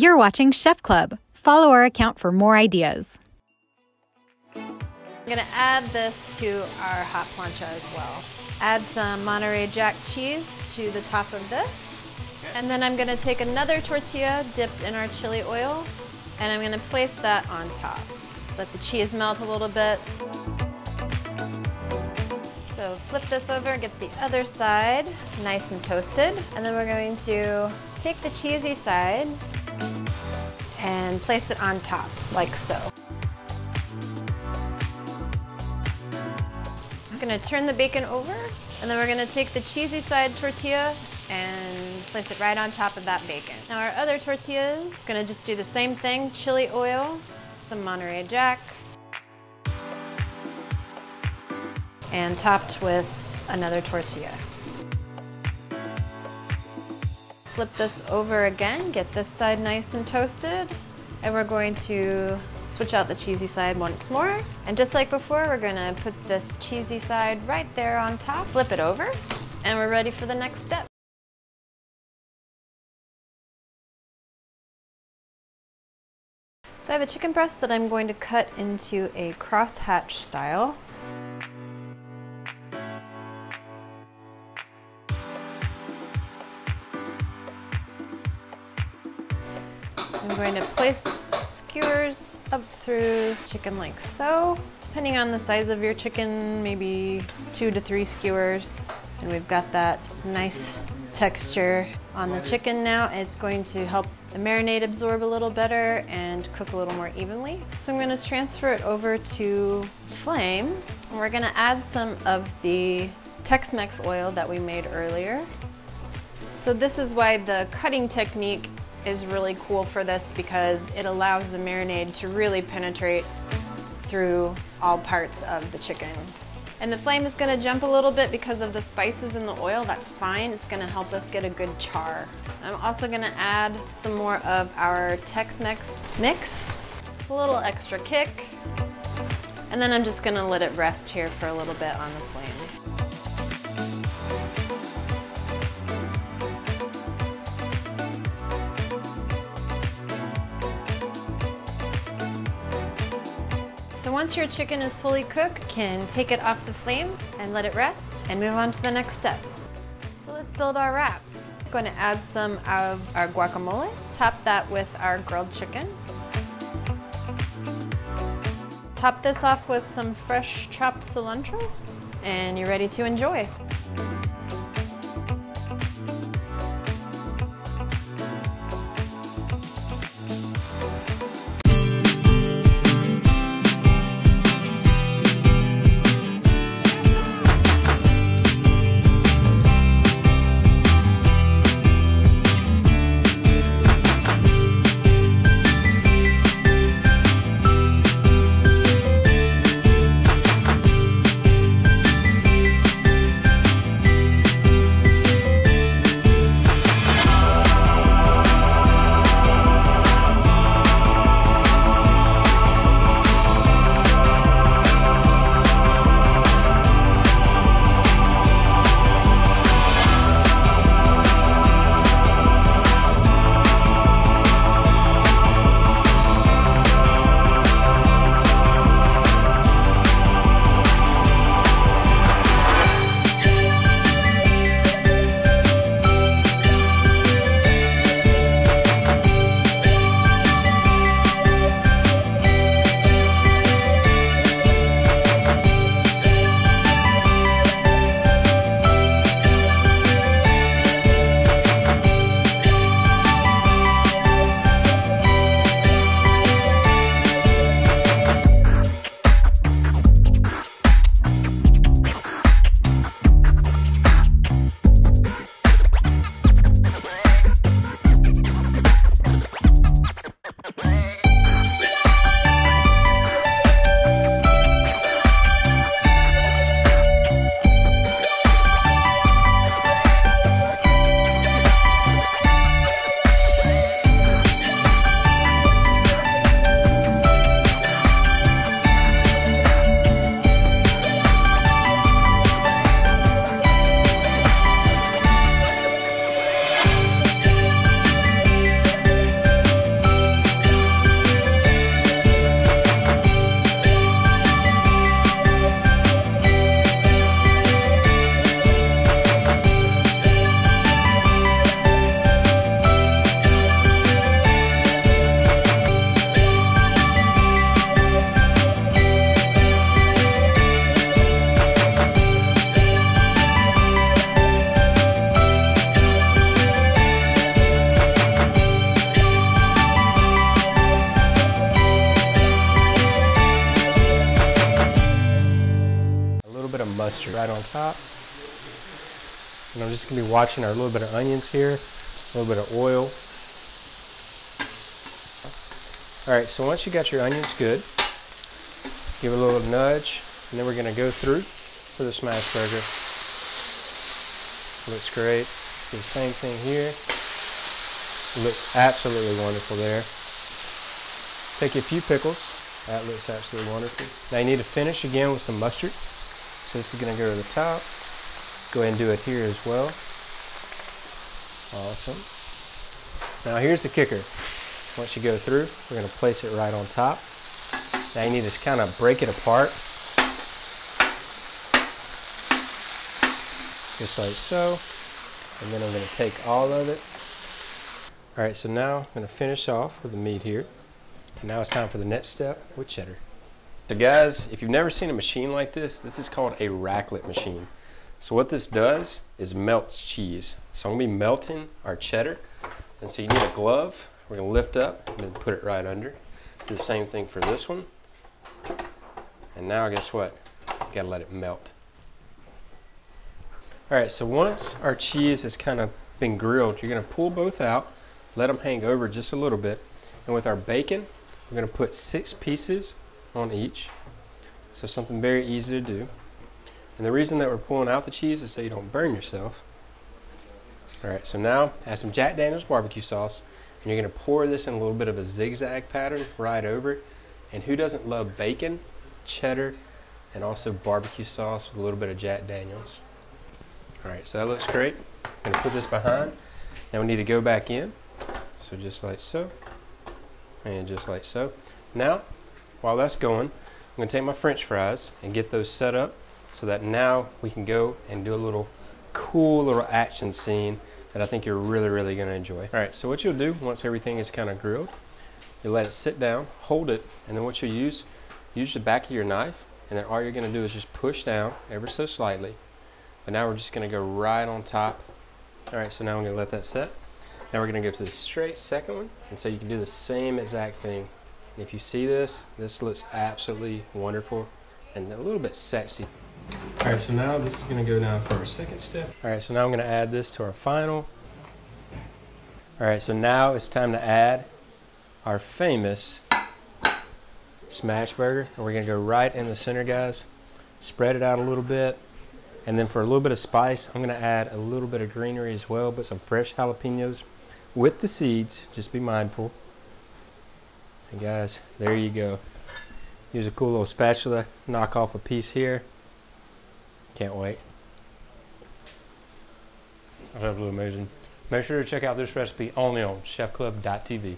You're watching Chef Club. Follow our account for more ideas. I'm going to add this to our hot plancha as well. Add some Monterey Jack cheese to the top of this. Okay. And then I'm going to take another tortilla dipped in our chili oil, and I'm going to place that on top. Let the cheese melt a little bit. So flip this over, get the other side nice and toasted. And then we're going to take the cheesy side and place it on top, like so. I'm going to turn the bacon over, and then we're going to take the cheesy side tortilla and place it right on top of that bacon. Now our other tortillas, we're going to just do the same thing, chili oil, some Monterey Jack, and topped with another tortilla. Flip this over again, get this side nice and toasted, and we're going to switch out the cheesy side once more. And just like before, we're gonna put this cheesy side right there on top, flip it over, and we're ready for the next step. So I have a chicken breast that I'm going to cut into a crosshatch style. I'm going to place skewers up through chicken like so. Depending on the size of your chicken, maybe 2 to 3 skewers. And we've got that nice texture on the chicken now. It's going to help the marinade absorb a little better and cook a little more evenly. So I'm going to transfer it over to flame. And we're going to add some of the Tex-Mex oil that we made earlier. So this is why the cutting technique is really cool for this, because it allows the marinade to really penetrate through all parts of the chicken. And the flame is going to jump a little bit because of the spices in the oil. That's fine. It's going to help us get a good char. I'm also going to add some more of our Tex-Mex mix, a little extra kick, and then I'm just going to let it rest here for a little bit on the flame. So once your chicken is fully cooked, you can take it off the flame and let it rest and move on to the next step. So let's build our wraps. I'm going to add some of our guacamole, top that with our grilled chicken. Top this off with some fresh chopped cilantro, and you're ready to enjoy. And I'm just going to be watching our little bit of onions here, a little bit of oil. Alright, so once you got your onions good, give it a little nudge, and then we're going to go through for the smash burger. Looks great. Do the same thing here. Looks absolutely wonderful there. Take a few pickles. That looks absolutely wonderful. Now you need to finish again with some mustard. So this is going to go to the top. Go ahead and do it here as well. Awesome. Now here's the kicker. Once you go through, we're going to place it right on top. Now you need to kind of break it apart. Just like so. And then I'm going to take all of it. Alright, so now I'm going to finish off with the meat here. And now it's time for the next step with cheddar. So guys, if you've never seen a machine like this, this is called a raclette machine. So what this does is melts cheese. So I'm going to be melting our cheddar. And so you need a glove. We're going to lift up and then put it right under. Do the same thing for this one. And now guess what? You've got to let it melt. Alright, so once our cheese has kind of been grilled, you're going to pull both out, let them hang over just a little bit, and with our bacon, we're going to put 6 pieces on each. So something very easy to do. And the reason that we're pulling out the cheese is so you don't burn yourself. Alright, so now add some Jack Daniels barbecue sauce, and you're going to pour this in a little bit of a zigzag pattern right over it. And who doesn't love bacon, cheddar, and also barbecue sauce with a little bit of Jack Daniels? Alright, so that looks great. I'm going to put this behind. Now we need to go back in. So just like so. And just like so. Now, while that's going, I'm going to take my French fries and get those set up so that now we can go and do a little cool little action scene that I think you're really going to enjoy. Alright, so what you'll do once everything is kind of grilled, you let it sit down, hold it, and then what you'll use the back of your knife, and then all you're going to do is just push down ever so slightly. But now we're just going to go right on top. Alright, so now I'm going to let that set. Now we're going to go to the straight second one, and so you can do the same exact thing. And if you see this, this looks absolutely wonderful and a little bit sexy. Alright, so now this is going to go down for our second step. Alright, so now I'm going to add this to our final. Alright, so now it's time to add our famous smash burger. And we're going to go right in the center, guys. Spread it out a little bit. And then for a little bit of spice, I'm going to add a little bit of greenery as well, but some fresh jalapenos with the seeds. Just be mindful. And guys, there you go. Use a cool little spatula. Knock off a piece here. Can't wait. That's absolutely amazing. Make sure to check out this recipe only on chefclub.tv.